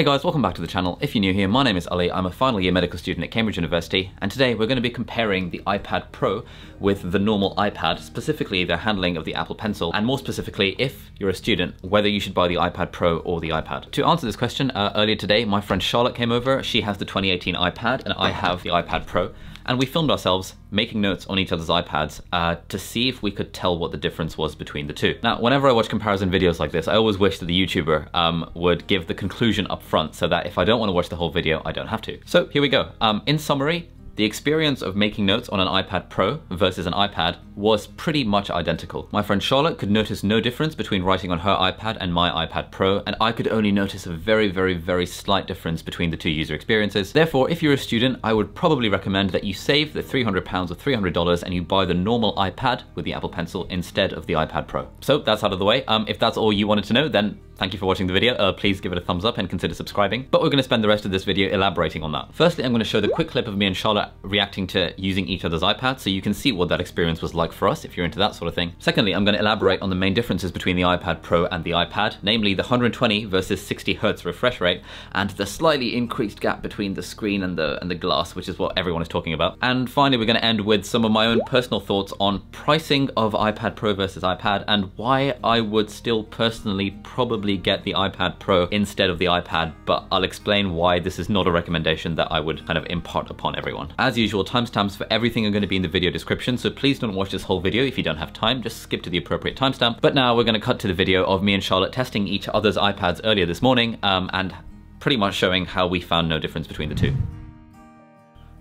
Hey guys, welcome back to the channel. If you're new here, my name is Ali, I'm a final year medical student at Cambridge University, and today we're going to be comparing the iPad Pro with the normal iPad, specifically their handling of the Apple Pencil, and more specifically, if you're a student, whether you should buy the iPad Pro or the iPad. To answer this question, earlier today, my friend Charlotte came over, she has the 2018 iPad and I have the iPad Pro, and we filmed ourselves making notes on each other's iPads to see if we could tell what the difference was between the two. Now, whenever I watch comparison videos like this, I always wish that the YouTuber would give the conclusion up front so that if I don't want to watch the whole video, I don't have to. So here we go. In summary, the experience of making notes on an iPad Pro versus an iPad was pretty much identical. My friend Charlotte could notice no difference between writing on her iPad and my iPad Pro, and I could only notice a very slight difference between the two user experiences. Therefore, if you're a student, I would probably recommend that you save the £300 or $300 and you buy the normal iPad with the Apple Pencil instead of the iPad Pro. So that's out of the way. If that's all you wanted to know, then thank you for watching the video. Please give it a thumbs up and consider subscribing. But we're going to spend the rest of this video elaborating on that. Firstly, I'm going to show the quick clip of me and Charlotte reacting to using each other's iPads so you can see what that experience was like for us if you're into that sort of thing. Secondly, I'm going to elaborate on the main differences between the iPad Pro and the iPad, namely the 120 versus 60 Hertz refresh rate and the slightly increased gap between the screen and the glass, which is what everyone is talking about. And finally, we're going to end with some of my own personal thoughts on pricing of iPad Pro versus iPad and why I would still personally probably get the iPad Pro instead of the iPad, but I'll explain why this is not a recommendation that I would kind of impart upon everyone. As usual, timestamps for everything are going to be in the video description, so please don't watch this whole video if you don't have time, just skip to the appropriate timestamp. But now we're going to cut to the video of me and Charlotte testing each other's iPads earlier this morning and pretty much showing how we found no difference between the two.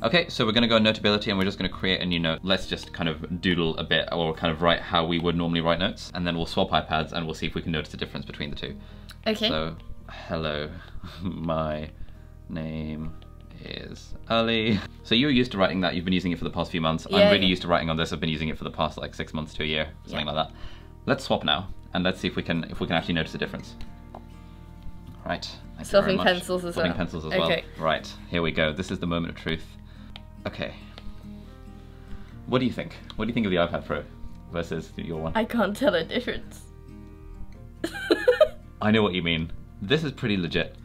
Okay, so we're going to go in Notability and we're just going to create a new note. Let's just kind of doodle a bit or kind of write how we would normally write notes, and then we'll swap iPads and we'll see if we can notice the difference between the two. Okay. So, hello, my name is Ali. So you're used to writing that, you've been using it for the past few months. Yeah, I'm really used to writing on this, I've been using it for the past like 6 months to a year, something like that. Let's swap now and let's see if we can actually notice the difference. Right. Swapping pencils as well. Swapping pencils as well. Okay. Right, here we go. This is the moment of truth. Okay, what do you think? What do you think of the iPad Pro versus your one? I can't tell a difference. I know what you mean. This is pretty legit.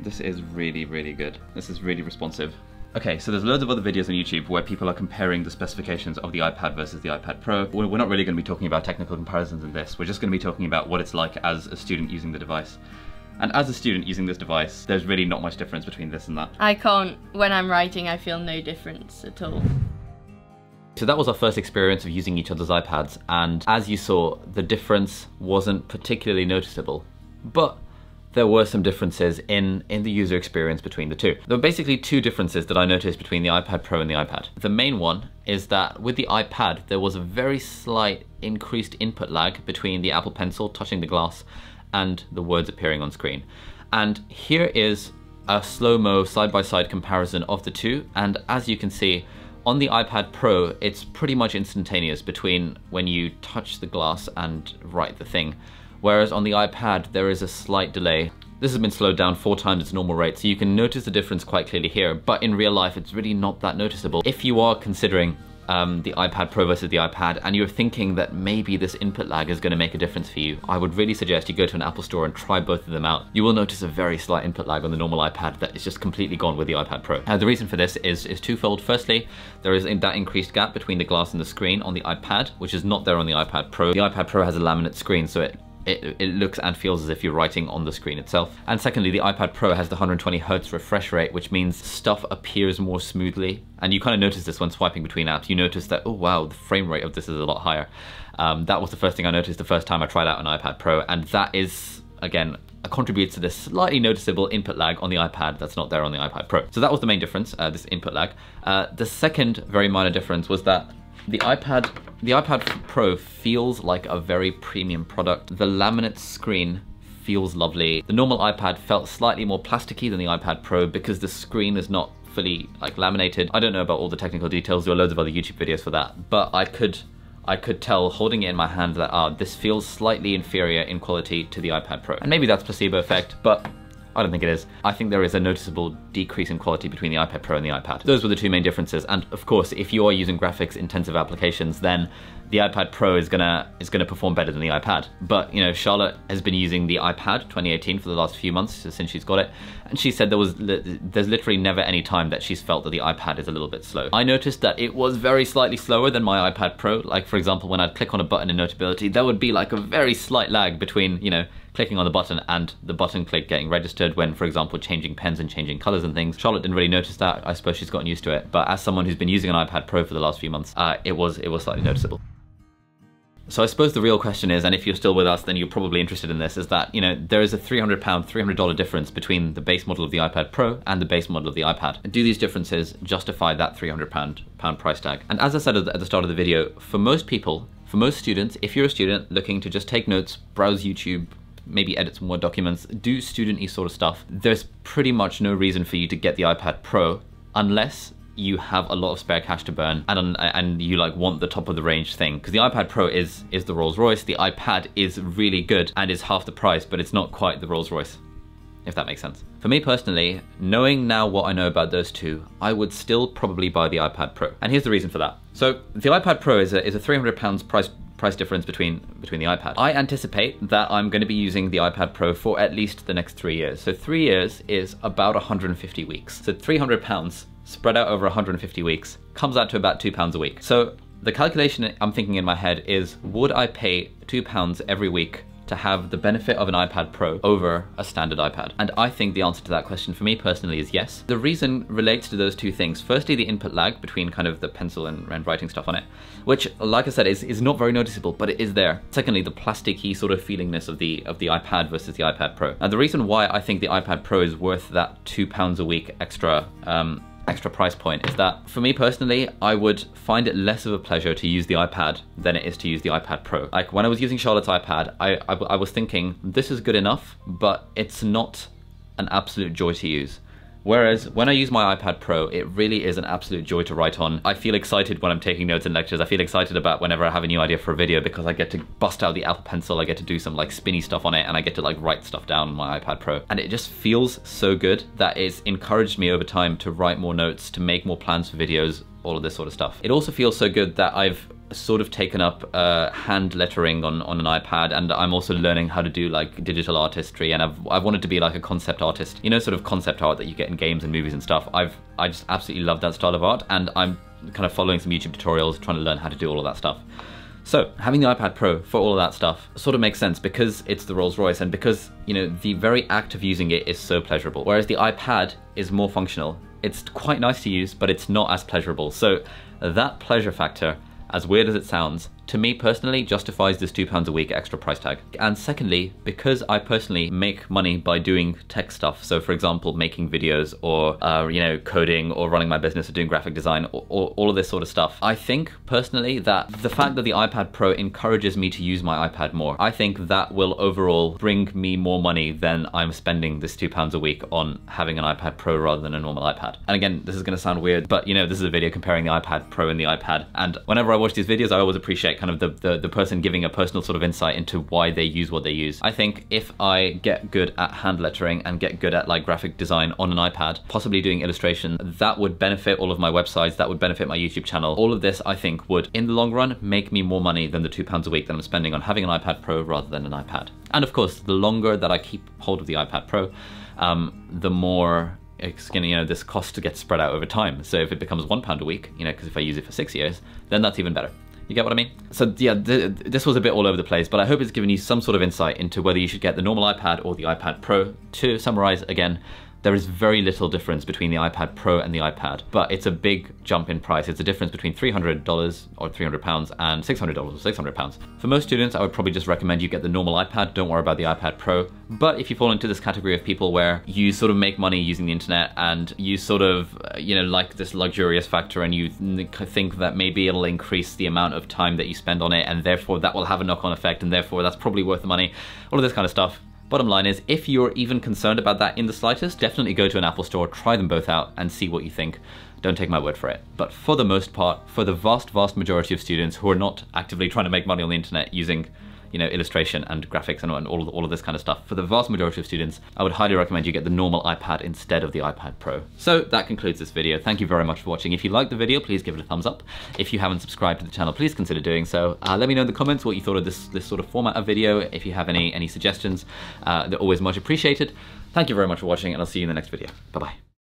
This is really good. This is really responsive. Okay, so there's loads of other videos on YouTube where people are comparing the specifications of the iPad versus the iPad Pro. We're not really going to be talking about technical comparisons in this. We're just going to be talking about what it's like as a student using the device. And as a student using this device, there's really not much difference between this and that. I can't, when I'm writing, I feel no difference at all. So that was our first experience of using each other's iPads. And as you saw, the difference wasn't particularly noticeable, but there were some differences in the user experience between the two. There were basically two differences that I noticed between the iPad Pro and the iPad. The main one is that with the iPad, there was a very slight increased input lag between the Apple Pencil touching the glass and the words appearing on screen. And here is a slow-mo side-by-side comparison of the two, and as you can see, on the iPad Pro, it's pretty much instantaneous between when you touch the glass and write the thing, whereas on the iPad, there is a slight delay. This has been slowed down 4 times its normal rate, so you can notice the difference quite clearly here, but in real life, it's really not that noticeable. If you are considering the iPad Pro versus the iPad and you're thinking that maybe this input lag is going to make a difference for you, I would really suggest you go to an Apple store and try both of them out. You will notice a very slight input lag on the normal iPad that is just completely gone with the iPad Pro. Now, the reason for this is twofold. Firstly, there is that increased gap between the glass and the screen on the iPad, which is not there on the iPad Pro. The iPad Pro has a laminate screen, so it looks and feels as if you're writing on the screen itself. And secondly, the iPad Pro has the 120 Hertz refresh rate, which means stuff appears more smoothly. And you kind of notice this when swiping between apps. You notice that, oh wow, the frame rate of this is a lot higher. That was the first thing I noticed the first time I tried out an iPad Pro. And that is, again, contributes to this slightly noticeable input lag on the iPad that's not there on the iPad Pro. So that was the main difference, this input lag. The second very minor difference was that the iPad Pro feels like a very premium product. The laminate screen feels lovely. The normal iPad felt slightly more plasticky than the iPad Pro because the screen is not fully like laminated. I don't know about all the technical details. There are loads of other YouTube videos for that, but I could tell holding it in my hand that this feels slightly inferior in quality to the iPad Pro. And maybe that's placebo effect, but I don't think it is. I think there is a noticeable decrease in quality between the iPad Pro and the iPad. Those were the two main differences. And of course, if you are using graphics intensive applications, then the iPad Pro is gonna perform better than the iPad. But you know, Charlotte has been using the iPad 2018 for the last few months since she's got it, and she said there's literally never any time that she's felt that the iPad is a little bit slow. I noticed that it was very slightly slower than my iPad Pro. Like for example, when I'd click on a button in Notability, there would be like a very slight lag between, you know, clicking on the button and the button click getting registered when, for example, changing pens and changing colors and things. Charlotte didn't really notice that. I suppose she's gotten used to it. But as someone who's been using an iPad Pro for the last few months, it was slightly noticeable. So I suppose the real question is, and if you're still with us, then you're probably interested in this, is that, you know, there is a £300, $300 difference between the base model of the iPad Pro and the base model of the iPad. And do these differences justify that £300 price tag? And as I said at the start of the video, for most people, for most students, if you're a student looking to just take notes, browse YouTube, maybe edit some Word documents, do student-y sort of stuff, there's pretty much no reason for you to get the iPad Pro unless you have a lot of spare cash to burn and you like want the top of the range thing. Because the iPad Pro is the Rolls Royce, the iPad is really good and is half the price, but it's not quite the Rolls Royce, if that makes sense. For me personally, knowing now what I know about those two, I would still probably buy the iPad Pro. And here's the reason for that. So the iPad Pro is a £300 price difference between the iPad. I anticipate that I'm going to be using the iPad Pro for at least the next 3 years. So 3 years is about 150 weeks. So £300 spread out over 150 weeks comes out to about £2 a week. So the calculation I'm thinking in my head is, would I pay £2 every week to have the benefit of an iPad Pro over a standard iPad? And I think the answer to that question for me personally is yes. The reason relates to those two things. Firstly, the input lag between kind of the pencil and writing stuff on it, which, like I said, is not very noticeable, but it is there. Secondly, the plasticky sort of feelingness of the iPad versus the iPad Pro. And the reason why I think the iPad Pro is worth that £2 a week extra extra price point is that, for me personally, I would find it less of a pleasure to use the iPad than it is to use the iPad Pro. Like when I was using Charlotte's iPad, I was thinking, this is good enough, but it's not an absolute joy to use. Whereas when I use my iPad Pro, it really is an absolute joy to write on. I feel excited when I'm taking notes in lectures. I feel excited about whenever I have a new idea for a video because I get to bust out the Apple Pencil, I get to do some like spinny stuff on it, and I get to like write stuff down on my iPad Pro. And it just feels so good that it's encouraged me over time to write more notes, to make more plans for videos, all of this sort of stuff. It also feels so good that I've sort of taken up hand lettering on an iPad, and I'm also learning how to do like digital artistry, and I've wanted to be like a concept artist, you know, sort of concept art that you get in games and movies and stuff. I just absolutely love that style of art, and I'm kind of following some YouTube tutorials trying to learn how to do all of that stuff. So having the iPad Pro for all of that stuff sort of makes sense because it's the Rolls Royce, and because, you know, the very act of using it is so pleasurable, whereas the iPad is more functional. It's quite nice to use, but it's not as pleasurable. So that pleasure factor, as weird as it sounds, to me personally justifies this £2 a week extra price tag. And secondly, because I personally make money by doing tech stuff, so for example, making videos or, you know, coding or running my business or doing graphic design or all of this sort of stuff, I think personally that the fact that the iPad Pro encourages me to use my iPad more, I think that will overall bring me more money than I'm spending this £2 a week on having an iPad Pro rather than a normal iPad. And again, this is gonna sound weird, but you know, this is a video comparing the iPad Pro and the iPad. And whenever I watch these videos, I always appreciate kind of the person giving a personal sort of insight into why they use what they use. I think if I get good at hand lettering and get good at like graphic design on an iPad, possibly doing illustration, that would benefit all of my websites, that would benefit my YouTube channel. All of this I think would, in the long run, make me more money than the £2 a week that I'm spending on having an iPad Pro rather than an iPad. And of course, the longer that I keep hold of the iPad Pro, the more it's gonna, you know, this cost gets spread out over time. So if it becomes £1 a week, you know, because if I use it for 6 years, then that's even better. You get what I mean? So yeah, this was a bit all over the place, but I hope it's given you some sort of insight into whether you should get the normal iPad or the iPad Pro. To summarize again, there is very little difference between the iPad Pro and the iPad, but it's a big jump in price. It's a difference between $300 or £300 and $600 or £600. For most students, I would probably just recommend you get the normal iPad. Don't worry about the iPad Pro. But if you fall into this category of people where you sort of make money using the internet and you sort of, you know, like this luxurious factor, and you think that maybe it'll increase the amount of time that you spend on it, and therefore that will have a knock-on effect, and therefore that's probably worth the money, all of this kind of stuff. Bottom line is, if you're even concerned about that in the slightest, definitely go to an Apple store, try them both out and see what you think. Don't take my word for it. But for the most part, for the vast majority of students who are not actively trying to make money on the internet using you know, illustration and graphics and all of this kind of stuff. For the vast majority of students, I would highly recommend you get the normal iPad instead of the iPad Pro. So that concludes this video. Thank you very much for watching. If you liked the video, please give it a thumbs up. If you haven't subscribed to the channel, please consider doing so. Let me know in the comments what you thought of this sort of format of video. If you have any suggestions, they're always much appreciated. Thank you very much for watching, and I'll see you in the next video. Bye-bye.